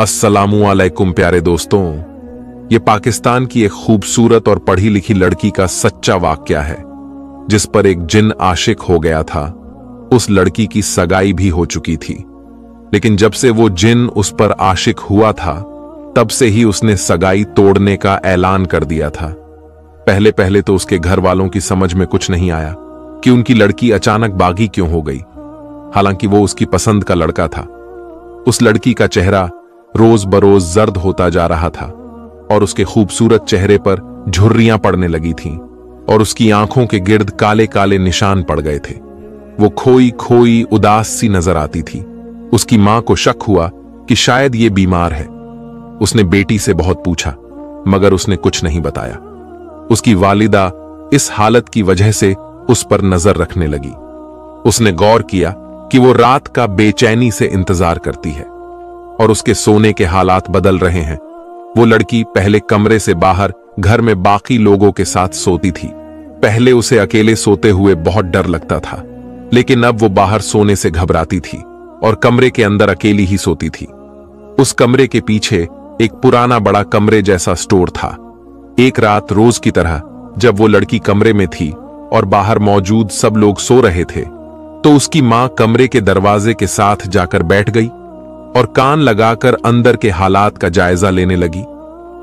अस्सलामुअलैकुम प्यारे दोस्तों, ये पाकिस्तान की एक खूबसूरत और पढ़ी लिखी लड़की का सच्चा वाकया है जिस पर एक जिन आशिक हो गया था। उस लड़की की सगाई भी हो चुकी थी, लेकिन जब से वो जिन उस पर आशिक हुआ था तब से ही उसने सगाई तोड़ने का ऐलान कर दिया था। पहले पहले तो उसके घर वालों की समझ में कुछ नहीं आया कि उनकी लड़की अचानक बागी क्यों हो गई, हालांकि वो उसकी पसंद का लड़का था। उस लड़की का चेहरा रोज बरोज जर्द होता जा रहा था और उसके खूबसूरत चेहरे पर झुर्रियां पड़ने लगी थीं और उसकी आंखों के गिर्द काले काले निशान पड़ गए थे। वो खोई खोई उदास सी नजर आती थी। उसकी मां को शक हुआ कि शायद ये बीमार है। उसने बेटी से बहुत पूछा मगर उसने कुछ नहीं बताया। उसकी वालिदा इस हालत की वजह से उस पर नजर रखने लगी। उसने गौर किया कि वो रात का बेचैनी से इंतजार करती है और उसके सोने के हालात बदल रहे हैं। वो लड़की पहले कमरे से बाहर घर में बाकी लोगों के साथ सोती थी। पहले उसे अकेले सोते हुए बहुत डर लगता था, लेकिन अब वो बाहर सोने से घबराती थी और कमरे के अंदर अकेली ही सोती थी। उस कमरे के पीछे एक पुराना बड़ा कमरे जैसा स्टोर था। एक रात रोज की तरह जब वो लड़की कमरे में थी और बाहर मौजूद सब लोग सो रहे थे तो उसकी मां कमरे के दरवाजे के साथ जाकर बैठ गई और कान लगाकर अंदर के हालात का जायजा लेने लगी।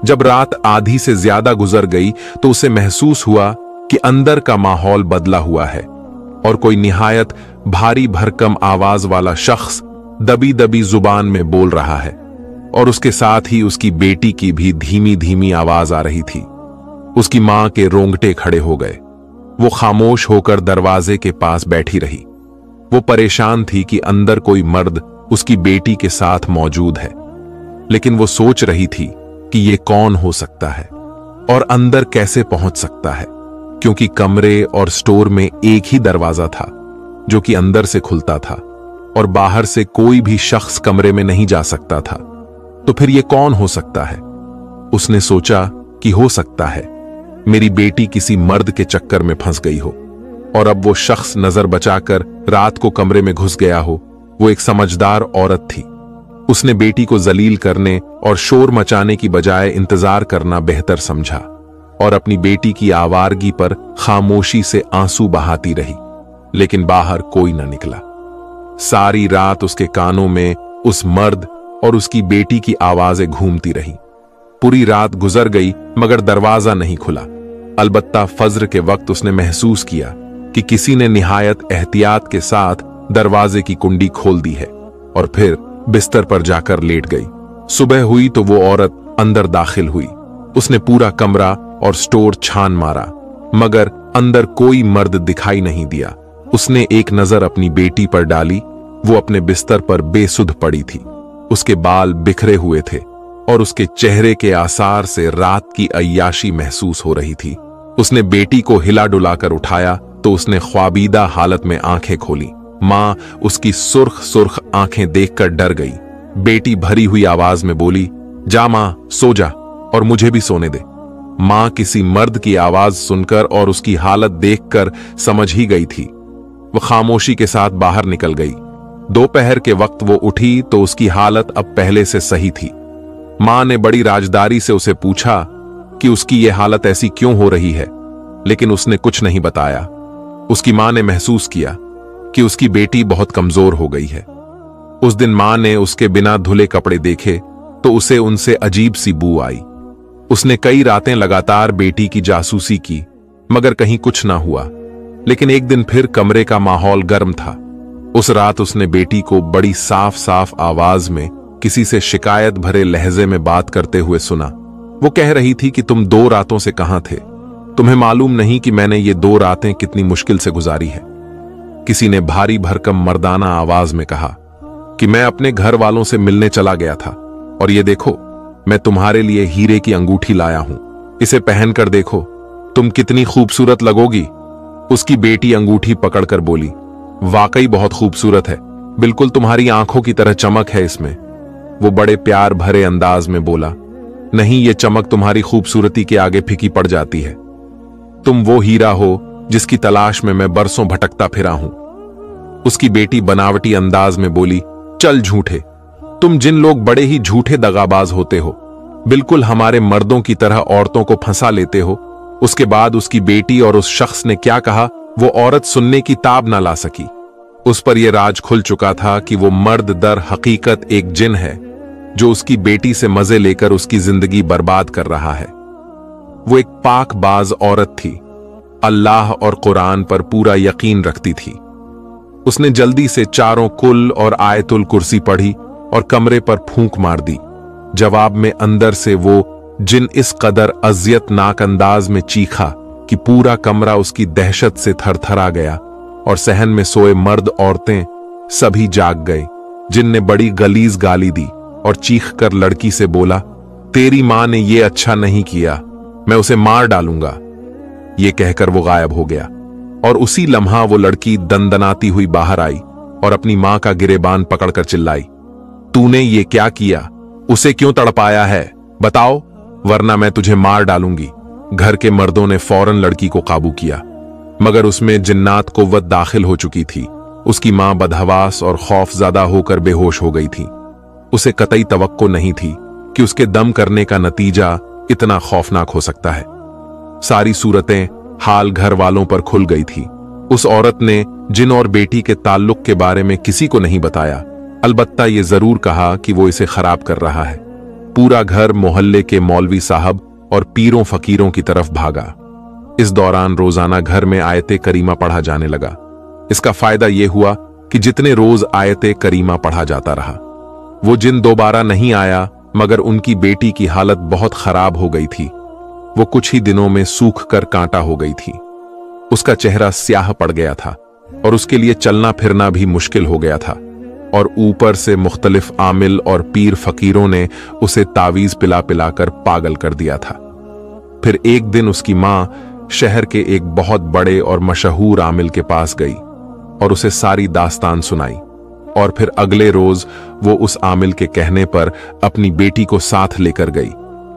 जब रात आधी से ज्यादा गुजर गई तो उसे महसूस हुआ कि अंदर का माहौल बदला हुआ है और कोई निहायत भारी भरकम आवाज वाला शख्स दबी दबी जुबान में बोल रहा है और उसके साथ ही उसकी बेटी की भी धीमी धीमी आवाज आ रही थी। उसकी मां के रोंगटे खड़े हो गए। वो खामोश होकर दरवाजे के पास बैठी रही। वो परेशान थी कि अंदर कोई मर्द उसकी बेटी के साथ मौजूद है, लेकिन वो सोच रही थी कि ये कौन हो सकता है और अंदर कैसे पहुंच सकता है, क्योंकि कमरे और स्टोर में एक ही दरवाजा था जो कि अंदर से खुलता था और बाहर से कोई भी शख्स कमरे में नहीं जा सकता था। तो फिर ये कौन हो सकता है? उसने सोचा कि हो सकता है मेरी बेटी किसी मर्द के चक्कर में फंस गई हो और अब वो शख्स नजर बचाकर रात को कमरे में घुस गया हो। वो एक समझदार औरत थी। उसने बेटी को जलील करने और शोर मचाने की बजाय इंतजार करना बेहतर समझा और अपनी बेटी की आवारगी पर खामोशी से आंसू बहाती रही, लेकिन बाहर कोई ना निकला। सारी रात उसके कानों में उस मर्द और उसकी बेटी की आवाजें घूमती रहीं। पूरी रात गुजर गई मगर दरवाजा नहीं खुला। अलबत्ता फज्र के वक्त उसने महसूस किया कि किसी ने निहायत एहतियात के साथ दरवाजे की कुंडी खोल दी है और फिर बिस्तर पर जाकर लेट गई। सुबह हुई तो वो औरत अंदर दाखिल हुई। उसने पूरा कमरा और स्टोर छान मारा मगर अंदर कोई मर्द दिखाई नहीं दिया। उसने एक नजर अपनी बेटी पर डाली। वो अपने बिस्तर पर बेसुध पड़ी थी। उसके बाल बिखरे हुए थे और उसके चेहरे के आसार से रात की अय्याशी महसूस हो रही थी। उसने बेटी को हिला डुलाकर उठाया तो उसने ख्वाबीदा हालत में आंखें खोली। मां उसकी सुर्ख सुर्ख आंखें देखकर डर गई। बेटी भरी हुई आवाज में बोली, जा मां सो जा और मुझे भी सोने दे। मां किसी मर्द की आवाज सुनकर और उसकी हालत देखकर समझ ही गई थी। वह खामोशी के साथ बाहर निकल गई। दोपहर के वक्त वो उठी तो उसकी हालत अब पहले से सही थी। मां ने बड़ी राजदारी से उसे पूछा कि उसकी ये हालत ऐसी क्यों हो रही है, लेकिन उसने कुछ नहीं बताया। उसकी मां ने महसूस किया कि उसकी बेटी बहुत कमजोर हो गई है। उस दिन मां ने उसके बिना धुले कपड़े देखे तो उसे उनसे अजीब सी बू आई। उसने कई रातें लगातार बेटी की जासूसी की मगर कहीं कुछ ना हुआ, लेकिन एक दिन फिर कमरे का माहौल गर्म था। उस रात उसने बेटी को बड़ी साफ साफ आवाज में किसी से शिकायत भरे लहजे में बात करते हुए सुना। वो कह रही थी कि तुम 2 रातों से कहां थे, तुम्हें मालूम नहीं कि मैंने ये 2 रातें कितनी मुश्किल से गुजारी है। किसी ने भारी भरकम मर्दाना आवाज में कहा कि मैं अपने घर वालों से मिलने चला गया था और ये देखो मैं तुम्हारे लिए हीरे की अंगूठी लाया हूं, इसे पहनकर देखो तुम कितनी खूबसूरत लगोगी। उसकी बेटी अंगूठी पकड़कर बोली, वाकई बहुत खूबसूरत है, बिल्कुल तुम्हारी आंखों की तरह चमक है इसमें। वो बड़े प्यार भरे अंदाज में बोला, नहीं, ये चमक तुम्हारी खूबसूरती के आगे फीकी पड़ जाती है। तुम वो हीरा हो जिसकी तलाश में मैं बरसों भटकता फिरा हूं। उसकी बेटी बनावटी अंदाज में बोली, चल झूठे, तुम जिन लोग बड़े ही झूठे दगाबाज होते हो, बिल्कुल हमारे मर्दों की तरह औरतों को फंसा लेते हो। उसके बाद उसकी बेटी और उस शख्स ने क्या कहा वो औरत सुनने की ताब ना ला सकी। उस पर यह राज खुल चुका था कि वो मर्द दर हकीकत एक जिन है जो उसकी बेटी से मजे लेकर उसकी जिंदगी बर्बाद कर रहा है। वो एक पाकबाज औरत थी, अल्लाह और कुरान पर पूरा यकीन रखती थी। उसने जल्दी से चारों कुल और आयतुल कुर्सी पढ़ी और कमरे पर फूंक मार दी। जवाब में अंदर से वो जिन इस कदर अज़ियतनाक अंदाज में चीखा कि पूरा कमरा उसकी दहशत से थरथरा गया और सहन में सोए मर्द औरतें सभी जाग गए। जिन ने बड़ी गलीज गाली दी और चीख कर लड़की से बोला, तेरी मां ने ये अच्छा नहीं किया, मैं उसे मार डालूंगा। ये कहकर वो गायब हो गया और उसी लम्हा वो लड़की दंदनाती हुई बाहर आई और अपनी मां का गिरेबान पकड़कर चिल्लाई, तूने ये क्या किया? उसे क्यों तड़पाया है? बताओ वरना मैं तुझे मार डालूंगी। घर के मर्दों ने फौरन लड़की को काबू किया, मगर उसमें जिन्नात कुव्वत दाखिल हो चुकी थी। उसकी मां बदहवास और खौफज़दा होकर बेहोश हो गई थी। उसे कतई तवक्को नहीं थी कि उसके दम करने का नतीजा इतना खौफनाक हो सकता है। सारी सूरतें हाल घर वालों पर खुल गई थी। उस औरत ने जिन और बेटी के ताल्लुक के बारे में किसी को नहीं बताया, अलबत्ता ये जरूर कहा कि वो इसे खराब कर रहा है। पूरा घर मोहल्ले के मौलवी साहब और पीरों फकीरों की तरफ भागा। इस दौरान रोजाना घर में आयते करीमा पढ़ा जाने लगा। इसका फायदा यह हुआ कि जितने रोज आयते करीमा पढ़ा जाता रहा, वो जिन दोबारा नहीं आया, मगर उनकी बेटी की हालत बहुत खराब हो गई थी। वो कुछ ही दिनों में सूख कर कांटा हो गई थी। उसका चेहरा स्याह पड़ गया था और उसके लिए चलना फिरना भी मुश्किल हो गया था। और ऊपर से मुख्तलिफ आमिल और पीर फकीरों ने उसे तावीज पिला पिला कर पागल कर दिया था। फिर एक दिन उसकी मां शहर के एक बहुत बड़े और मशहूर आमिल के पास गई और उसे सारी दास्तान सुनाई। और फिर अगले रोज वो उस आमिल के कहने पर अपनी बेटी को साथ लेकर गई।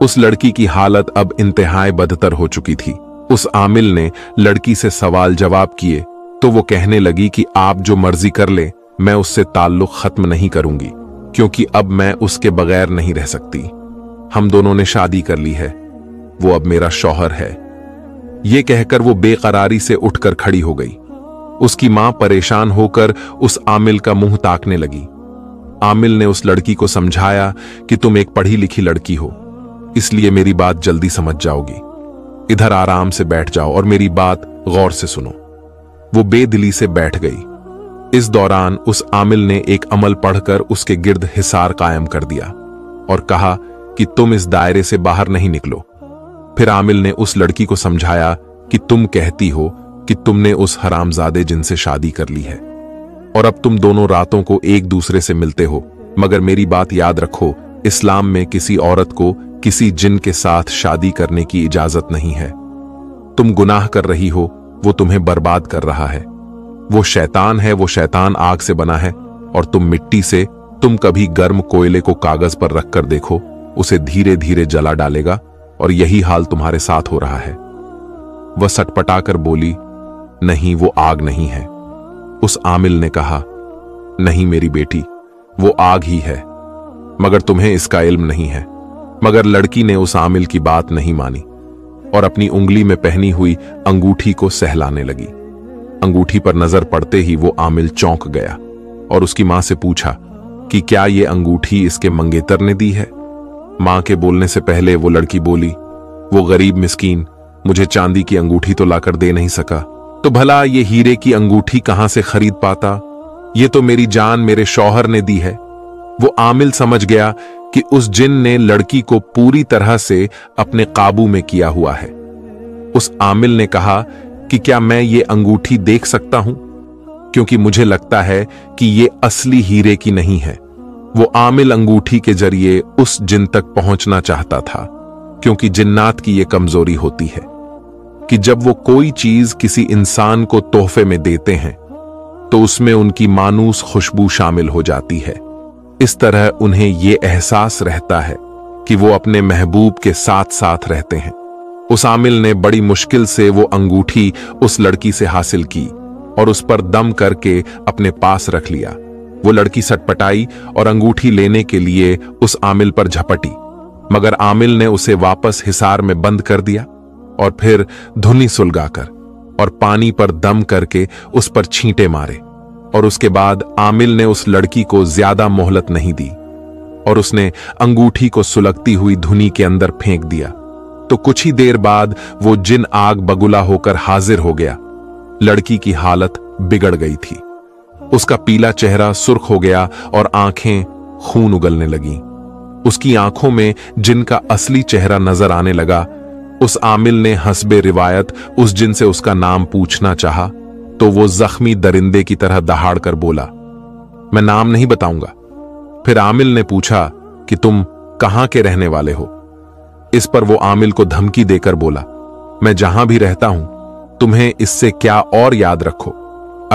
उस लड़की की हालत अब इंतहाए बदतर हो चुकी थी। उस आमिल ने लड़की से सवाल जवाब किए तो वो कहने लगी कि आप जो मर्जी कर ले, मैं उससे ताल्लुक खत्म नहीं करूंगी, क्योंकि अब मैं उसके बगैर नहीं रह सकती। हम दोनों ने शादी कर ली है, वो अब मेरा शौहर है। ये कहकर वो बेकरारी से उठकर खड़ी हो गई। उसकी मां परेशान होकर उस आमिल का मुंह ताकने लगी। आमिल ने उस लड़की को समझाया कि तुम एक पढ़ी लिखी लड़की हो, इसलिए मेरी बात जल्दी समझ जाओगी। इधर आराम से बैठ जाओ और मेरी बात गौर से सुनो। वो बेदिली से बैठ गई। इस दौरान उस आमिल ने एक अमल पढ़कर उसके गिर्द हिसार कायम कर दिया और कहा कि तुम इस दायरे से बाहर नहीं निकलो। फिर आमिल ने उस लड़की को समझाया कि तुम कहती हो कि तुमने उस हरामजादे जिनसे शादी कर ली है और अब तुम दोनों रातों को एक दूसरे से मिलते हो, मगर मेरी बात याद रखो, इस्लाम में किसी औरत को किसी जिन के साथ शादी करने की इजाजत नहीं है। तुम गुनाह कर रही हो, वो तुम्हें बर्बाद कर रहा है। वो शैतान है, वो शैतान आग से बना है और तुम मिट्टी से। तुम कभी गर्म कोयले को कागज पर रखकर देखो, उसे धीरे धीरे जला डालेगा और यही हाल तुम्हारे साथ हो रहा है। वह सटपटाकर बोली, नहीं वो आग नहीं है। उस आमिल ने कहा, नहीं मेरी बेटी, वो आग ही है, मगर तुम्हें इसका इल्म नहीं है। मगर लड़की ने उस आमिल की बात नहीं मानी और अपनी उंगली में पहनी हुई अंगूठी को सहलाने लगी। अंगूठी पर नजर पड़ते ही वो आमिल चौंक गया और उसकी मां से पूछा कि क्या ये अंगूठी इसके मंगेतर ने दी है? मां के बोलने से पहले वो लड़की बोली, वो गरीब मिस्कीन मुझे चांदी की अंगूठी तो लाकर दे नहीं सका, तो भला ये हीरे की अंगूठी कहां से खरीद पाता? ये तो मेरी जान मेरे शौहर ने दी है। वो आमिल समझ गया कि उस जिन ने लड़की को पूरी तरह से अपने काबू में किया हुआ है। उस आमिल ने कहा कि क्या मैं ये अंगूठी देख सकता हूं, क्योंकि मुझे लगता है कि ये असली हीरे की नहीं है। वो आमिल अंगूठी के जरिए उस जिन तक पहुंचना चाहता था, क्योंकि जिन्नात की ये कमजोरी होती है कि जब वो कोई चीज किसी इंसान को तोहफे में देते हैं तो उसमें उनकी मानूस खुशबू शामिल हो जाती है। इस तरह उन्हें यह एहसास रहता है कि वो अपने महबूब के साथ साथ रहते हैं। उस आमिल ने बड़ी मुश्किल से वो अंगूठी उस लड़की से हासिल की और उस पर दम करके अपने पास रख लिया। वो लड़की सटपटाई और अंगूठी लेने के लिए उस आमिल पर झपटी, मगर आमिल ने उसे वापस हिसार में बंद कर दिया और फिर धुनी सुलगाकर और पानी पर दम करके उस पर छींटे मारे। और उसके बाद आमिल ने उस लड़की को ज्यादा मोहलत नहीं दी और उसने अंगूठी को सुलगती हुई धुनी के अंदर फेंक दिया। तो कुछ ही देर बाद वो जिन आग बगुला होकर हाजिर हो गया। लड़की की हालत बिगड़ गई थी, उसका पीला चेहरा सुर्ख हो गया और आंखें खून उगलने लगीं। उसकी आंखों में जिन का असली चेहरा नजर आने लगा। उस आमिल ने हसबे रिवायत उस जिन से उसका नाम पूछना चाहा, तो वो जख्मी दरिंदे की तरह दहाड़ कर बोला, मैं नाम नहीं बताऊंगा। फिर आमिल ने पूछा कि तुम कहां के रहने वाले हो। इस पर वो आमिल को धमकी देकर बोला, मैं जहां भी रहता हूं, तुम्हें इससे क्या और याद रखो।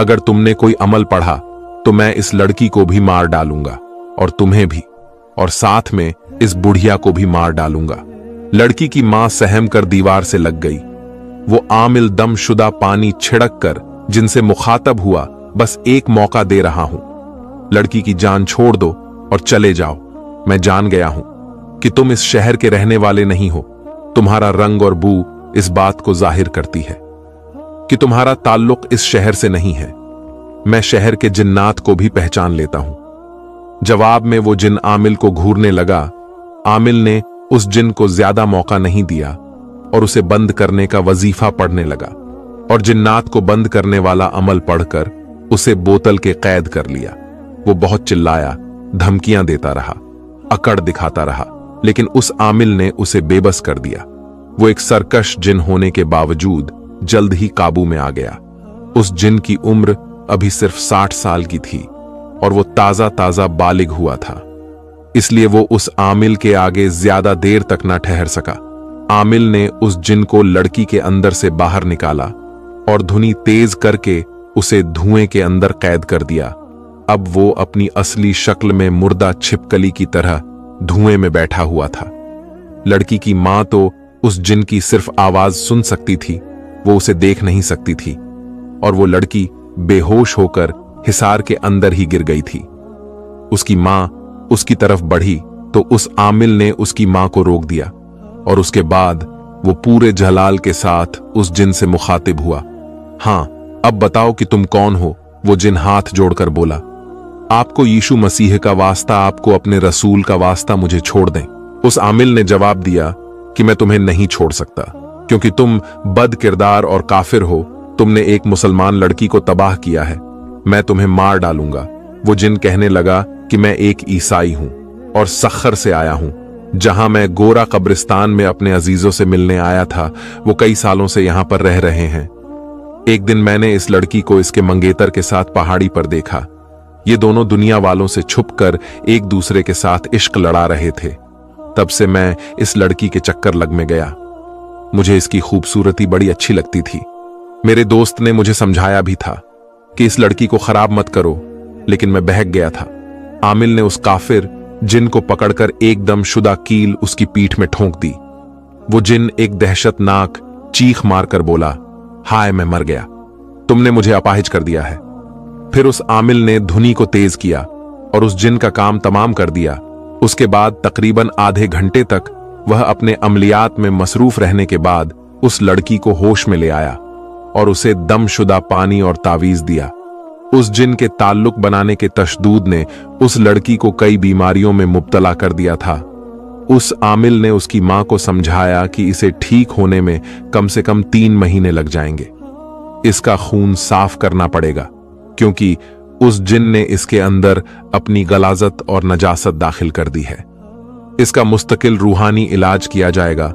अगर तुमने कोई अमल पढ़ा तो मैं इस लड़की को भी मार डालूंगा और तुम्हें भी, और साथ में इस बुढ़िया को भी मार डालूंगा। लड़की की मां सहम कर दीवार से लग गई। वो आमिल दमशुदा पानी छिड़क कर जिनसे मुखातब हुआ, बस एक मौका दे रहा हूं, लड़की की जान छोड़ दो और चले जाओ। मैं जान गया हूं कि तुम इस शहर के रहने वाले नहीं हो। तुम्हारा रंग और बू इस बात को जाहिर करती है कि तुम्हारा ताल्लुक इस शहर से नहीं है। मैं शहर के जिन्नात को भी पहचान लेता हूं। जवाब में वो जिन आमिल को घूरने लगा। आमिल ने उस जिन को ज्यादा मौका नहीं दिया और उसे बंद करने का वजीफा पढ़ने लगा और जिन्नात को बंद करने वाला अमल पढ़कर उसे बोतल के कैद कर लिया। वो बहुत चिल्लाया, धमकियां देता रहा, अकड़ दिखाता रहा, लेकिन उस आमिल ने उसे बेबस कर दिया। वो एक सरकश जिन होने के बावजूद जल्द ही काबू में आ गया। उस जिन की उम्र अभी सिर्फ 60 साल की थी और वो ताजा ताजा बालिग हुआ था, इसलिए वो उस आमिल के आगे ज्यादा देर तक ना ठहर सका। आमिल ने उस जिन को लड़की के अंदर से बाहर निकाला और धुनी तेज करके उसे धुएं के अंदर कैद कर दिया। अब वो अपनी असली शक्ल में मुर्दा छिपकली की तरह धुएं में बैठा हुआ था। लड़की की मां तो उस जिन की सिर्फ आवाज सुन सकती थी, वो उसे देख नहीं सकती थी, और वो लड़की बेहोश होकर हिसार के अंदर ही गिर गई थी। उसकी मां उसकी तरफ बढ़ी तो उस आमिल ने उसकी मां को रोक दिया और उसके बाद वो पूरे जलाल के साथ उस जिन से मुखातिब हुआ। हां, अब बताओ कि तुम कौन हो। वो जिन हाथ जोड़कर बोला, आपको यीशु मसीह का वास्ता, आपको अपने रसूल का वास्ता मुझे छोड़ दें। उस आमिल ने जवाब दिया कि मैं तुम्हें नहीं छोड़ सकता, क्योंकि तुम बद किरदार और काफिर हो। तुमने एक मुसलमान लड़की को तबाह किया है, मैं तुम्हें मार डालूंगा। वो जिन कहने लगा कि मैं एक ईसाई हूं और सखर से आया हूं, जहां मैं गोरा कब्रिस्तान में अपने अजीजों से मिलने आया था। वो कई सालों से यहां पर रह रहे हैं। एक दिन मैंने इस लड़की को इसके मंगेतर के साथ पहाड़ी पर देखा। ये दोनों दुनिया वालों से छुपकर एक दूसरे के साथ इश्क लड़ा रहे थे। तब से मैं इस लड़की के चक्कर लग में गया। मुझे इसकी खूबसूरती बड़ी अच्छी लगती थी। मेरे दोस्त ने मुझे समझाया भी था कि इस लड़की को खराब मत करो, लेकिन मैं बहक गया था। आमिल ने उस काफिर जिन को पकड़कर एकदम शुदा कील उसकी पीठ में ठोंक दी। वो जिन एक दहशतनाक चीख मारकर बोला, हाय, मैं मर गया, तुमने मुझे अपाहिज कर दिया है। फिर उस आमिल ने धुनी को तेज किया और उस जिन का काम तमाम कर दिया। उसके बाद तकरीबन आधे घंटे तक वह अपने अमलियात में मसरूफ रहने के बाद उस लड़की को होश में ले आया और उसे दमशुदा पानी और तावीज दिया। उस जिन के ताल्लुक बनाने के तशद्दूद ने उस लड़की को कई बीमारियों में मुब्तला कर दिया था। उस आमिल ने उसकी मां को समझाया कि इसे ठीक होने में कम से कम 3 महीने लग जाएंगे। इसका खून साफ करना पड़ेगा, क्योंकि उस जिन ने इसके अंदर अपनी गलाजत और नजासत दाखिल कर दी है। इसका मुस्तकिल रूहानी इलाज किया जाएगा।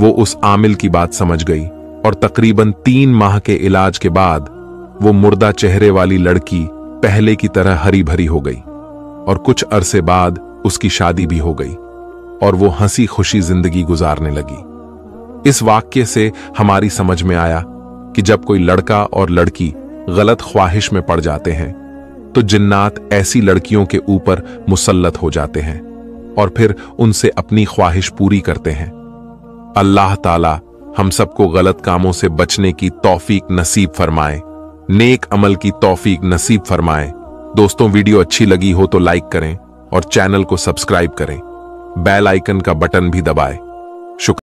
वो उस आमिल की बात समझ गई और तकरीबन 3 माह के इलाज के बाद वो मुर्दा चेहरे वाली लड़की पहले की तरह हरी भरी हो गई और कुछ अरसे बाद उसकी शादी भी हो गई और वो हंसी खुशी जिंदगी गुजारने लगी। इस वाक्य से हमारी समझ में आया कि जब कोई लड़का और लड़की गलत ख्वाहिश में पड़ जाते हैं तो जिन्नात ऐसी लड़कियों के ऊपर मुसल्लत हो जाते हैं और फिर उनसे अपनी ख्वाहिश पूरी करते हैं। अल्लाह ताला हम सबको गलत कामों से बचने की तौफीक नसीब फरमाए, नेक अमल की तौफीक नसीब फरमाए दोस्तों वीडियो अच्छी लगी हो तो लाइक करें और चैनल को सब्सक्राइब करें। बेल आइकन का बटन भी दबाएं।